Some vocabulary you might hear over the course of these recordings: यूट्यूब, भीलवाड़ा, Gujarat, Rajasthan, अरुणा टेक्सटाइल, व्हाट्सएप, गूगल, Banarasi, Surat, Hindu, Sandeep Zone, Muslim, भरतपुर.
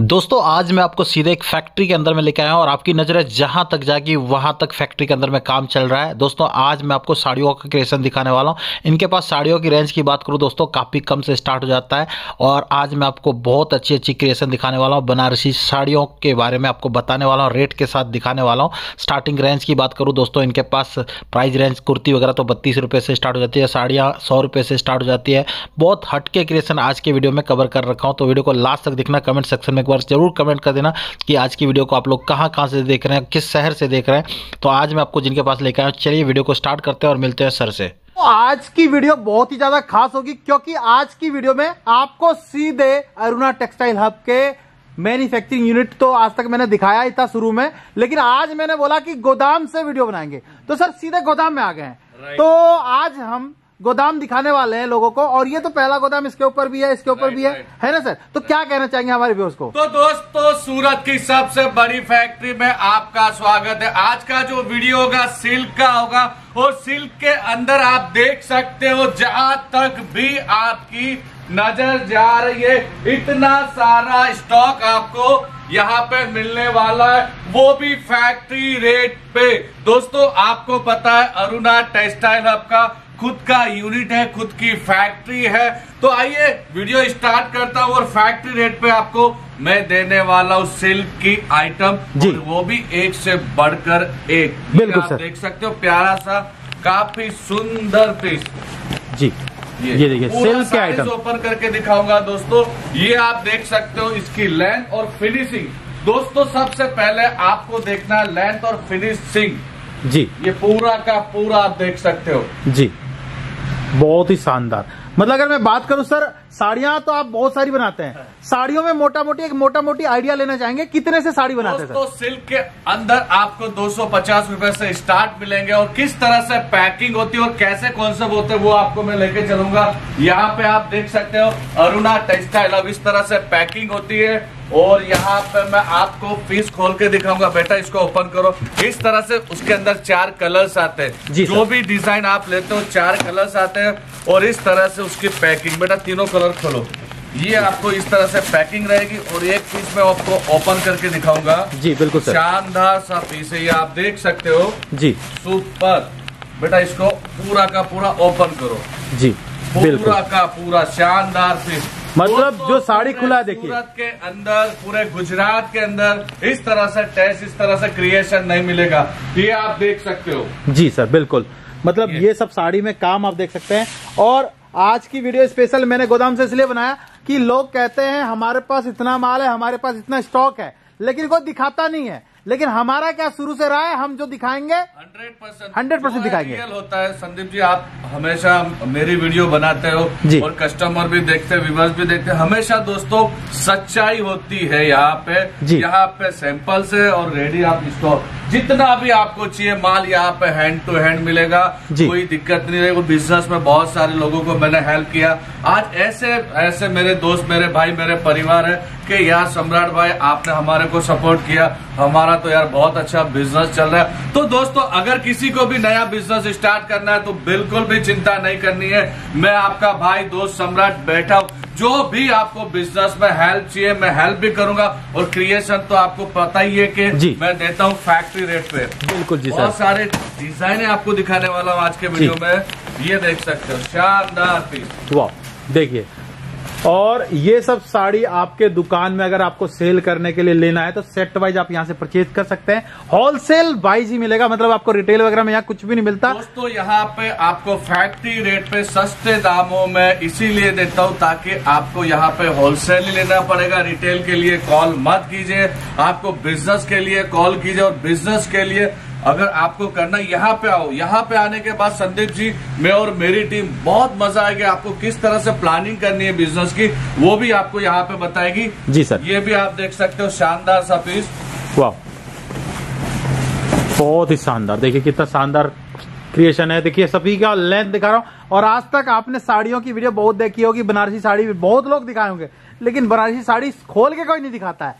दोस्तों आज मैं आपको सीधे एक फैक्ट्री के अंदर में लेके आया हूँ और आपकी नज़रें जहाँ तक जाएगी वहाँ तक फैक्ट्री के अंदर में काम चल रहा है। दोस्तों आज मैं आपको साड़ियों का क्रिएशन दिखाने वाला हूँ। इनके पास साड़ियों की रेंज की बात करूँ दोस्तों काफ़ी कम से स्टार्ट हो जाता है और आज मैं आपको बहुत अच्छी अच्छी क्रिएशन दिखाने वाला हूँ। बनारसी साड़ियों के बारे में आपको बताने वाला हूँ, रेट के साथ दिखाने वाला हूँ। स्टार्टिंग रेंज की बात करूँ दोस्तों इनके पास प्राइस रेंज कुर्ती वगैरह तो 32 रुपये से स्टार्ट हो जाती है, साड़ियाँ 100 रुपये से स्टार्ट हो जाती है। बहुत हटके क्रिएशन आज के वीडियो में कवर कर रखा हूँ, तो वीडियो को लास्ट तक देखना। कमेंट सेक्शन में जरूर कमेंट कर देना कि आज की वीडियो को आप लोग कहां-कहां से देख रहे हैं, किस शहर से देख रहे हैं। तो आज मैं आपको जिनके पास लेकर आया हूं, चलिए वीडियो को स्टार्ट करते हैं और मिलते हैं सर से। आज की वीडियो बहुत ही ज्यादा खास होगी क्योंकि आज की वीडियो में आपको सीधे अरुणा टेक्सटाइल हब के मैन्युफैक्चरिंग यूनिट तो आज तक मैंने दिखाया ही था शुरू में, लेकिन आज मैंने बोला कि गोदाम से वीडियो बनाएंगे, तो सर सीधे गोदाम में आ गए हैं। तो आज हम गोदाम दिखाने वाले हैं लोगों को, और ये तो पहला गोदाम इसके ऊपर भी है, इसके ऊपर भी है, है ना सर? तो क्या कहना चाहेंगे हमारे व्यूअर्स को? तो दोस्तों सूरत की सबसे बड़ी फैक्ट्री में आपका स्वागत है। आज का जो वीडियो होगा सिल्क का होगा, और सिल्क के अंदर आप देख सकते हो जहाँ तक भी आपकी नजर जा रही है इतना सारा स्टॉक आपको यहाँ पे मिलने वाला है, वो भी फैक्ट्री रेट पे। दोस्तों आपको पता है अरुणा टेक्सटाइल आपका खुद का यूनिट है, खुद की फैक्ट्री है। तो आइए वीडियो स्टार्ट करता हूँ और फैक्ट्री रेट पे आपको मैं देने वाला हूँ सिल्क की आइटम, और वो भी एक से बढ़कर एक। बिल्कुल सर, देख सकते हो प्यारा सा काफी सुंदर पीस जी। ये देखिए सिल्क के आइटम ओपन करके दिखाऊंगा दोस्तों। ये आप देख सकते हो इसकी लेंथ और फिनिशिंग। दोस्तों सबसे पहले आपको देखना है लेंथ और फिनिशिंग जी। ये पूरा का पूरा आप देख सकते हो जी, बहुत ही शानदार। मतलब अगर मैं बात करूं सर, साड़ियां तो आप बहुत सारी बनाते हैं, साड़ियों में मोटा मोटी आइडिया लेना चाहेंगे कितने से साड़ी बनाते हैं? तो सिल्क के अंदर आपको 250 रुपए से स्टार्ट मिलेंगे, और किस तरह से पैकिंग होती है और कैसे कॉन्सेप्ट होते हैं वो आपको मैं लेके चलूंगा। यहाँ पे आप देख सकते हो अरुणा टेक्सटाइल, अब इस तरह से पैकिंग होती है, और यहाँ पे मैं आपको पीस खोल के दिखाऊंगा। बेटा इसको ओपन करो। इस तरह से उसके अंदर 4 कलर्स आते हैं, जो भी डिजाइन आप लेते हो 4 कलर्स आते हैं, और इस तरह से उसकी पैकिंग। बेटा तीनों कलर खोलो। ये आपको इस तरह से पैकिंग रहेगी, और एक पीस में आपको ओपन करके दिखाऊंगा जी। बिल्कुल शानदार सा पीस है, ये आप देख सकते हो जी, सुपर। बेटा इसको पूरा का पूरा ओपन करो जी, पूरा का पूरा शानदार पीस। मतलब तो जो साड़ी खुला देखिए सूरत के अंदर, पूरे गुजरात के अंदर इस तरह से टेस्ट, इस तरह से क्रिएशन नहीं मिलेगा, ये आप देख सकते हो जी सर। बिल्कुल, मतलब ये सब साड़ी में काम आप देख सकते हैं। और आज की वीडियो स्पेशल मैंने गोदाम से इसलिए बनाया कि लोग कहते हैं हमारे पास इतना माल है, हमारे पास इतना स्टॉक है, लेकिन कोई दिखाता नहीं है। लेकिन हमारा क्या शुरू से रहा है, हम जो दिखाएंगे 100% दिखाएंगे। रियल होता है संदीप जी, आप हमेशा मेरी वीडियो बनाते हो और कस्टमर भी देखते हैं, व्यूअर्स भी देखते हैं। हमेशा दोस्तों सच्चाई होती है यहाँ पे सैंपल से और रेडी आप स्टॉक जितना भी आपको चाहिए माल यहाँ पे हैंड टू हैंड मिलेगा, कोई दिक्कत नहीं रहेगी। बिजनेस में बहुत सारे लोगों को मैंने हेल्प किया। आज ऐसे मेरे दोस्त, मेरे भाई, मेरे परिवार है कि यार सम्राट भाई आपने हमारे को सपोर्ट किया, हमारा तो यार बहुत अच्छा बिजनेस चल रहा है। तो दोस्तों अगर किसी को भी नया बिजनेस स्टार्ट करना है तो बिल्कुल भी चिंता नहीं करनी है, मैं आपका भाई दोस्त सम्राट बैठा हूँ। जो भी आपको बिजनेस में हेल्प चाहिए मैं हेल्प भी करूंगा, और क्रिएशन तो आपको पता ही है कि मैं देता हूँ फैक्ट्री रेट पे। बिल्कुल जी सर, बहुत सारे डिजाइने आपको दिखाने वाला हूँ आज के वीडियो में। ये देख सकते हो शानदार पीस, वाह देखिए। और ये सब साड़ी आपके दुकान में अगर आपको सेल करने के लिए लेना है तो सेट वाइज आप यहाँ से परचेज कर सकते हैं, होलसेल वाइज ही मिलेगा। मतलब आपको रिटेल वगैरह में यहाँ कुछ भी नहीं मिलता। दोस्तों यहाँ पे आपको फैक्ट्री रेट पे सस्ते दामों में इसीलिए देता हूँ ताकि आपको यहाँ पे होलसेल ही लेना पड़ेगा। रिटेल के लिए कॉल मत कीजिए, आपको बिजनेस के लिए कॉल कीजिए। और बिजनेस के लिए अगर आपको करना, यहाँ पे आओ। यहाँ पे आने के बाद संदीप जी, मैं और मेरी टीम, बहुत मजा आएगा। आपको किस तरह से प्लानिंग करनी है बिजनेस की वो भी आपको यहाँ पे बताएगी जी सर। ये भी आप देख सकते हो शानदार सा पीस, वाह बहुत ही शानदार। देखिए कितना शानदार क्रिएशन है। देखिए सभी का लेंथ दिखा रहा हूँ। और आज तक आपने साड़ियों की वीडियो बहुत देखी होगी, बनारसी साड़ी बहुत लोग दिखाए होंगे, लेकिन बनारसी साड़ी खोल के कोई नहीं दिखाता है।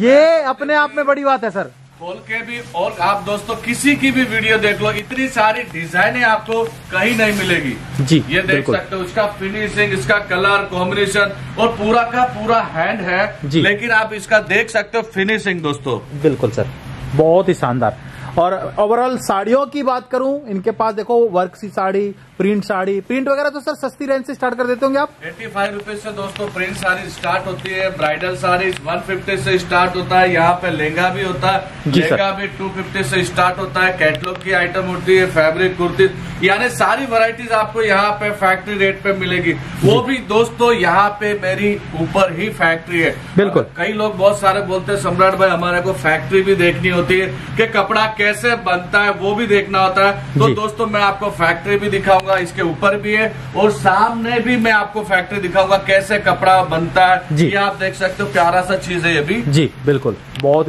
ये अपने आप में बड़ी बात है सर। खोल के भी। और आप दोस्तों किसी की भी वीडियो देख लो, इतनी सारी डिजाइनें आपको कहीं नहीं मिलेगी जी। ये देख सकते हो इसका फिनिशिंग, इसका कलर कॉम्बिनेशन और पूरा का पूरा हैंड है जी। लेकिन आप इसका देख सकते हो फिनिशिंग दोस्तों, बिल्कुल सर बहुत ही शानदार। और ओवरऑल साड़ियों की बात करूं, इनके पास देखो वर्क सी साड़ी प्रिंट वगैरह तो सर सस्ती रेंज से स्टार्ट कर देते होंगे आप। 85 रुपीज से दोस्तों प्रिंट साड़ी स्टार्ट होती है, ब्राइडल साड़ी 150 से स्टार्ट होता है, यहाँ पे लहंगा भी होता है, लहंगा भी 250 से स्टार्ट होता है, कैटलॉग की आइटम होती है, फैब्रिक कुर्ती, यानी सारी वैरायटीज आपको यहाँ पे फैक्ट्री रेट पे मिलेगी। वो भी दोस्तों यहाँ पे मेरी ऊपर ही फैक्ट्री है बिल्कुल। कई लोग बहुत सारे बोलते हैं सम्राट भाई हमारे को फैक्ट्री भी देखनी होती है कि कपड़ा कैसे बनता है वो भी देखना होता है, तो दोस्तों मैं आपको फैक्ट्री भी दिखाऊंगा, इसके ऊपर भी है और सामने भी मैं आपको फैक्ट्री दिखाऊंगा कैसे कपड़ा बनता है। ये आप देख सकते हो प्यारा सा चीज है ये भी जी, बिल्कुल बहुत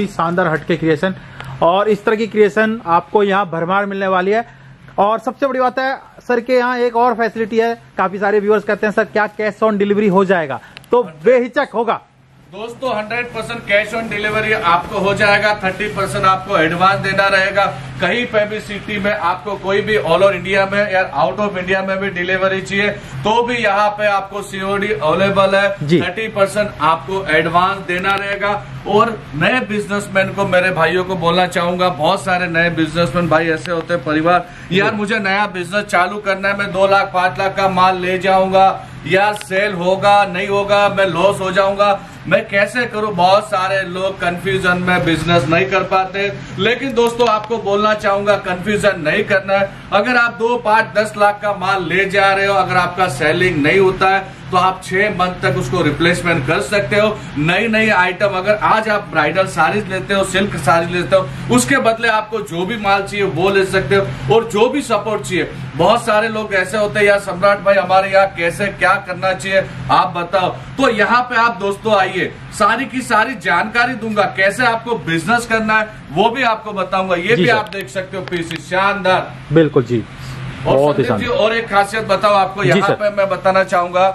ही शानदार हटके क्रिएशन। और इस तरह की क्रिएशन आपको यहाँ भरमार मिलने वाली है। और सबसे बड़ी बात है सर के यहाँ एक और फैसिलिटी है, काफी सारे व्यूअर्स कहते हैं सर क्या कैश ऑन डिलीवरी हो जाएगा, तो बेहिचक होगा दोस्तों 100% कैश ऑन डिलीवरी आपको हो जाएगा। 30% आपको एडवांस देना रहेगा, कहीं पे भी सिटी में आपको कोई भी ऑल ओवर इंडिया में या आउट ऑफ इंडिया में भी डिलीवरी चाहिए तो भी यहाँ पे आपको सीओडी अवेलेबल है। 30% आपको एडवांस देना रहेगा। और नए बिजनेसमैन को, मेरे भाइयों को बोलना चाहूंगा, बहुत सारे नए बिजनेसमैन भाई ऐसे होते हैं परिवार, यार मुझे नया बिजनेस चालू करना है, मैं 2 लाख 5 लाख का माल ले जाऊंगा, यार सेल होगा नहीं होगा, मैं लॉस हो जाऊंगा, मैं कैसे करूं। बहुत सारे लोग कंफ्यूजन में बिजनेस नहीं कर पाते, लेकिन दोस्तों आपको बोलना चाहूंगा कंफ्यूजन नहीं करना है। अगर आप 2, 5, 10 लाख का माल ले जा रहे हो, अगर आपका सेलिंग नहीं होता है तो आप 6 मंथ तक उसको रिप्लेसमेंट कर सकते हो। नई नई आइटम, अगर आज आप ब्राइडल साड़ीज लेते हो, सिल्क साड़ीज लेते हो, उसके बदले आपको जो भी माल चाहिए वो ले सकते हो। और जो भी सपोर्ट चाहिए, बहुत सारे लोग ऐसे होते हैं यार सम्राट भाई हमारे यहाँ कैसे क्या करना चाहिए आप बताओ, तो यहाँ पे आप दोस्तों आइए, सारी की सारी जानकारी दूंगा, कैसे आपको बिजनेस करना है वो भी आपको बताऊंगा। ये भी आप देख सकते हो पीसी शानदार बिल्कुल जी। और संदीप जी और एक खासियत बताओ आपको, यहाँ पे मैं बताना चाहूंगा,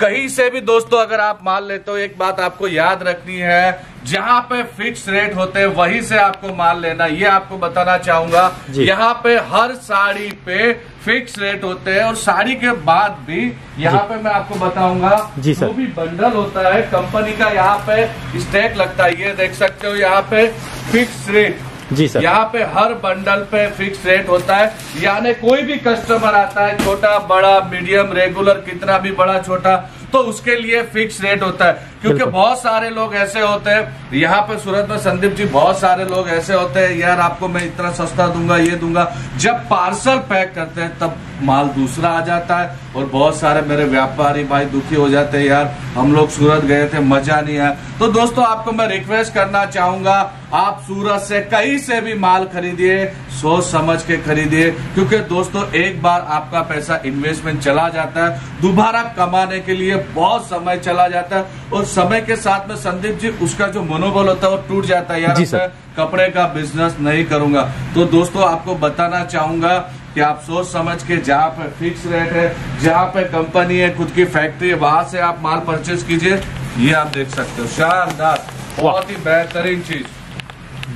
कहीं से भी दोस्तों अगर आप माल लेते हो एक बात आपको याद रखनी है, जहाँ पे फिक्स रेट होते हैं वहीं से आपको माल लेना, ये आपको बताना चाहूंगा। यहाँ पे हर साड़ी पे फिक्स रेट होते हैं और साड़ी के बाद भी यहाँ पे मैं आपको बताऊंगा जो भी बंडल होता है कंपनी का यहाँ पे स्टैक लगता है, ये देख सकते हो यहाँ पे फिक्स रेट जी सर। यहाँ पे हर बंडल पे फिक्स रेट होता है, यानी कोई भी कस्टमर आता है, छोटा बड़ा मीडियम रेगुलर कितना भी बड़ा छोटा, तो उसके लिए फिक्स रेट होता है। क्योंकि बहुत सारे लोग ऐसे होते हैं यहाँ पे सूरत में संदीप जी, बहुत सारे लोग ऐसे होते हैं यार आपको मैं इतना सस्ता दूंगा ये दूंगा, जब पार्सल पैक करते हैं तब माल दूसरा आ जाता है। और बहुत सारे मेरे व्यापारी भाई दुखी हो जाते हैं, यार हम लोग सूरत गए थे मजा नहीं आया। तो दोस्तों आपको मैं रिक्वेस्ट करना चाहूंगा, आप सूरत से कहीं से भी माल खरीदिए, सोच समझ के खरीदिए, क्योंकि दोस्तों एक बार आपका पैसा इन्वेस्टमेंट चला जाता है, दोबारा कमाने के लिए बहुत समय चला जाता है। और समय के साथ में संदीप जी उसका जो मनोबल होता है वो टूट जाता है, यार कपड़े का बिजनेस नहीं करूंगा। तो दोस्तों आपको बताना चाहूंगा कि आप सोच समझ के, जहाँ पे फिक्स रेट है, जहाँ पे कंपनी है, खुद की फैक्ट्री है, वहां से आप माल परचेज कीजिए। ये आप देख सकते हो शानदार, बहुत ही बेहतरीन चीज,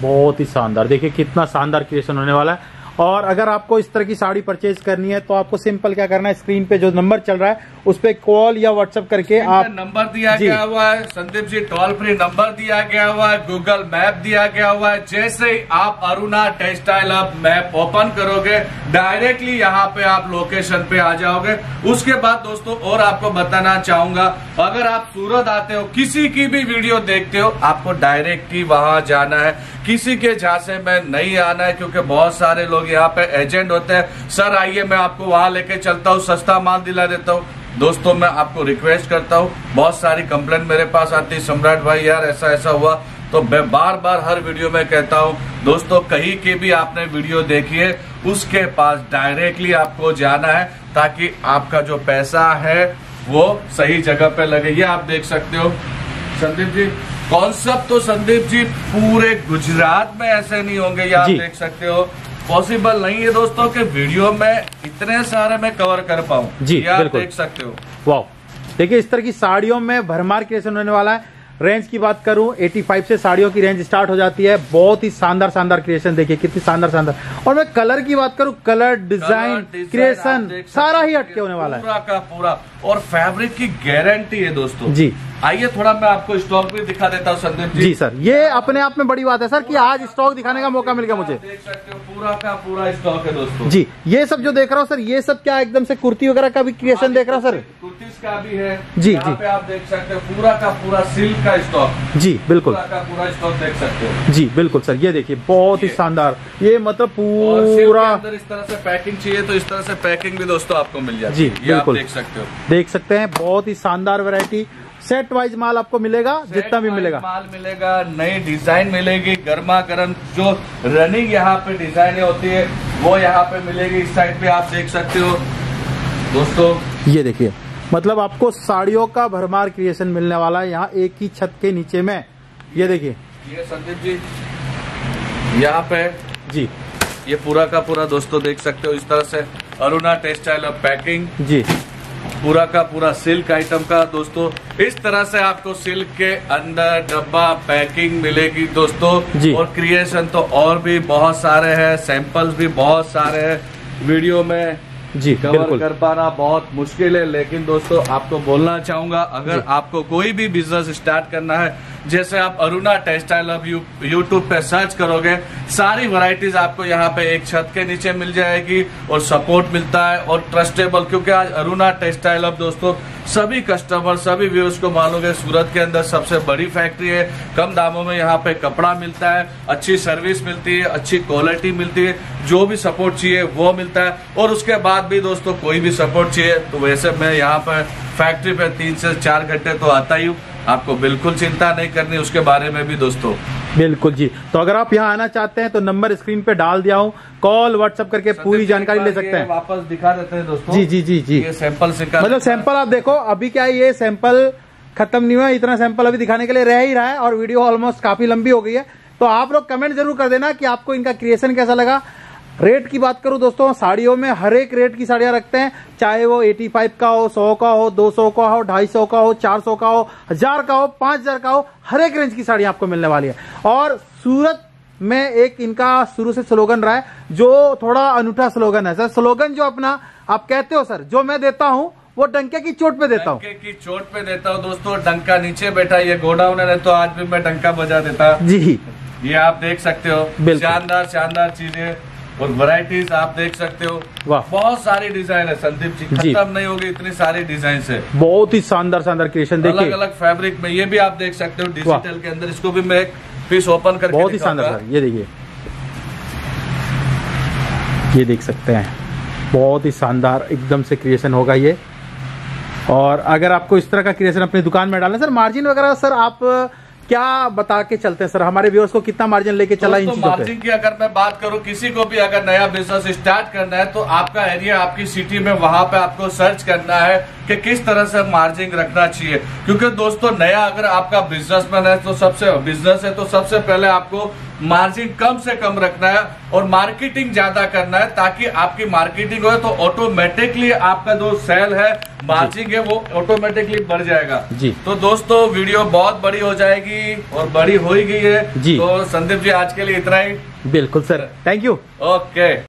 बहुत ही शानदार। देखिए कितना शानदार क्रिएशन होने वाला है। और अगर आपको इस तरह की साड़ी परचेज करनी है तो आपको सिंपल क्या करना है, स्क्रीन पे जो नंबर चल रहा है उस पे कॉल या व्हाट्सएप करके आप, नंबर दिया गया हुआ है Sandeep ji, toll free number दिया गया हुआ है, गूगल मैप दिया गया हुआ है, जैसे ही आप अरुणा टेक्सटाइल आप मैप ओपन करोगे डायरेक्टली यहाँ पे आप लोकेशन पे आ जाओगे। उसके बाद दोस्तों और आपको बताना चाहूंगा, अगर आप सूरत आते हो किसी की भी वीडियो देखते हो आपको डायरेक्ट ही वहां जाना है, किसी के झांसे में नहीं आना है, क्योंकि बहुत सारे लोग यहाँ पे एजेंट होते हैं, सर आइए मैं आपको वहां लेके चलता हूँ, सस्ता माल दिला देता हूँ। दोस्तों मैं आपको रिक्वेस्ट करता हूँ, बहुत सारी कंप्लेंट मेरे पास आती है सम्राट भाई यार ऐसा ऐसा हुआ, तो मैं बार बार हर वीडियो में कहता हूँ दोस्तों कहीं की भी आपने वीडियो देखी है उसके पास डायरेक्टली आपको जाना है, ताकि आपका जो पैसा है वो सही जगह पे लगे। ये आप देख सकते हो संदीप जी, कॉन्सेप्ट तो संदीप जी पूरे गुजरात में ऐसे नहीं होंगे, ये आप देख सकते हो, पॉसिबल नहीं है दोस्तों कि वीडियो में इतने सारे मैं कवर कर पाऊँ जी, आप देख सकते हो। वाह, देखिए इस तरह की साड़ियों में भरमार क्रिएशन होने वाला है। रेंज की बात करूं 85 से साड़ियों की रेंज स्टार्ट हो जाती है। बहुत ही शानदार शानदार क्रिएशन, देखिए कितनी शानदार शानदार। और मैं कलर की बात करूं, कलर डिजाइन क्रिएशन सारा ही हटके होने वाला है, पूरा का पूरा। और फैब्रिक की गारंटी है दोस्तों जी। आइए थोड़ा मैं आपको स्टॉक भी दिखा देता हूँ संदीप जी। जी सर, ये अपने आप में बड़ी बात है सर कि आज स्टॉक दिखाने का मौका मिल गया मुझे। देख सकते हो पूरा का पूरा स्टॉक है दोस्तों जी। ये सब जो देख रहा हूँ सर, ये सब क्या एकदम से कुर्ती वगैरह का भी क्रिएशन देख रहा हूँ सर, कुर्तीज का भी है जी। यहाँ पे आप देख सकते हो पूरा का पूरा सिल्क का स्टॉक जी, बिल्कुल पूरा का पूरा स्टॉक देख सकते हो जी, बिल्कुल सर। ये देखिए बहुत ही शानदार, ये मतलब पूरा इस तरह से पैकिंग चाहिए तो इस तरह से पैकिंग भी दोस्तों आपको मिल जाए जी, बिल्कुल देख सकते हो, देख सकते हैं। बहुत ही शानदार वैरायटी, सेट वाइज माल आपको मिलेगा, जितना भी मिलेगा माल मिलेगा, नई डिजाइन मिलेगी, गर्मा गर्म जो रनिंग यहाँ पे डिजाइने होती है वो यहाँ पे मिलेगी। इस साइड पे आप देख सकते हो दोस्तों, ये देखिए मतलब आपको साड़ियों का भरमार क्रिएशन मिलने वाला है यहाँ एक ही छत के नीचे में। ये देखिए ये संदीप जी यहाँ पे जी, ये पूरा का पूरा दोस्तों देख सकते हो इस तरह से अरुणा टेक्सटाइल और पैकिंग जी, पूरा का पूरा सिल्क आइटम का दोस्तों। इस तरह से आपको सिल्क के अंदर डब्बा पैकिंग मिलेगी दोस्तों जी। और क्रिएशन तो और भी बहुत सारे हैं, सैंपल्स भी बहुत सारे हैं, वीडियो में जी कवर कर पाना बहुत मुश्किल है। लेकिन दोस्तों आपको बोलना चाहूंगा, अगर आपको कोई भी बिजनेस स्टार्ट करना है, जैसे आप अरुणा टेक्सटाइल अब यूट्यूब पे सर्च करोगे, सारी वैरायटीज आपको यहाँ पे एक छत के नीचे मिल जाएगी और सपोर्ट मिलता है और ट्रस्टेबल, क्योंकि आज अरुणा टेक्सटाइल अब दोस्तों सभी कस्टमर सभी व्यूअर्स को मानोगे सूरत के अंदर सबसे बड़ी फैक्ट्री है। कम दामों में यहाँ पे कपड़ा मिलता है, अच्छी सर्विस मिलती है, अच्छी क्वालिटी मिलती है, जो भी सपोर्ट चाहिए वो मिलता है। और उसके बाद भी दोस्तों कोई भी सपोर्ट चाहिए तो वैसे मैं यहाँ पर फैक्ट्री पे 3 से 4 घंटे तो आता ही हूँ, आपको बिल्कुल चिंता नहीं करनी उसके बारे में भी दोस्तों, बिल्कुल जी। तो अगर आप यहाँ आना चाहते हैं तो नंबर स्क्रीन पे डाल दिया हूँ, कॉल व्हाट्सएप करके पूरी जानकारी ले सकते हैं। वापस दिखा देते हैं दोस्तों जी जी जी जी, सैंपल से मतलब सैंपल आप देखो अभी क्या है, ये सैंपल खत्म नहीं हुआ, इतना सैंपल अभी दिखाने के लिए रह ही रहा है और वीडियो ऑलमोस्ट काफी लंबी हो गई है। तो आप लोग कमेंट जरूर कर देना कि आपको इनका क्रिएशन कैसा लगा। रेट की बात करूं दोस्तों, साड़ियों में हर एक रेट की साड़ियां रखते हैं, चाहे वो 85 का हो, 100 का हो, 200 का हो, 250 का हो, 400 का हो, 1000 का हो, 5000 का हो, हर एक रेंज की साड़ियां आपको मिलने वाली है। और सूरत में एक इनका शुरू से स्लोगन रहा है जो थोड़ा अनूठा स्लोगन है सर, स्लोगन जो अपना आप कहते हो सर, जो मैं देता हूँ वो डंके की चोट पे देता हूँ, डंके की चोट पे देता हूँ दोस्तों। डंका नीचे बैठा ये गोडाउन है तो आज भी मैं डंका बजा देता जी। ये आप देख सकते हो शानदार शानदार चीजें और वैरायटीज आप देख सकते हो, बहुत सारी डिजाइन है संदीप जी, खत्म नहीं होगी इतनी सारी डिजाइन है। बहुत ही शानदार शानदार क्रिएशन देखिए, अलग अलग फैब्रिक में, ये भी आप देख सकते हो डिजिटल के अंदर। इसको भी मैं एक पीस ओपन करके बहुत ही शानदार, ये देखिए ये देख सकते हैं, बहुत ही शानदार एकदम से क्रिएशन होगा ये। और अगर आपको इस तरह का क्रिएशन अपनी दुकान में डालना सर, मार्जिन वगैरह सर आप क्या बता के चलते हैं सर, हमारे व्यूअर्स को कितना मार्जिन लेके चला इन चीजों पे? मार्जिन की अगर मैं बात करूं, किसी को भी अगर नया बिजनेस स्टार्ट करना है तो आपका एरिया आपकी सिटी में वहां पे आपको सर्च करना है कि किस तरह से मार्जिन रखना चाहिए। क्योंकि दोस्तों नया अगर आपका बिजनेसमैन है तो सबसे बिजनेस है तो सबसे पहले आपको मार्जिन कम से कम रखना है और मार्केटिंग ज्यादा करना है, ताकि आपकी मार्केटिंग हो तो ऑटोमेटिकली आपका जो सेल है मार्जिन है वो ऑटोमेटिकली बढ़ जाएगा जी। तो दोस्तों वीडियो बहुत बड़ी हो जाएगी और बड़ी हो ही गई है जी। तो संदीप जी आज के लिए इतना ही, बिल्कुल सर, थैंक यू, ओके।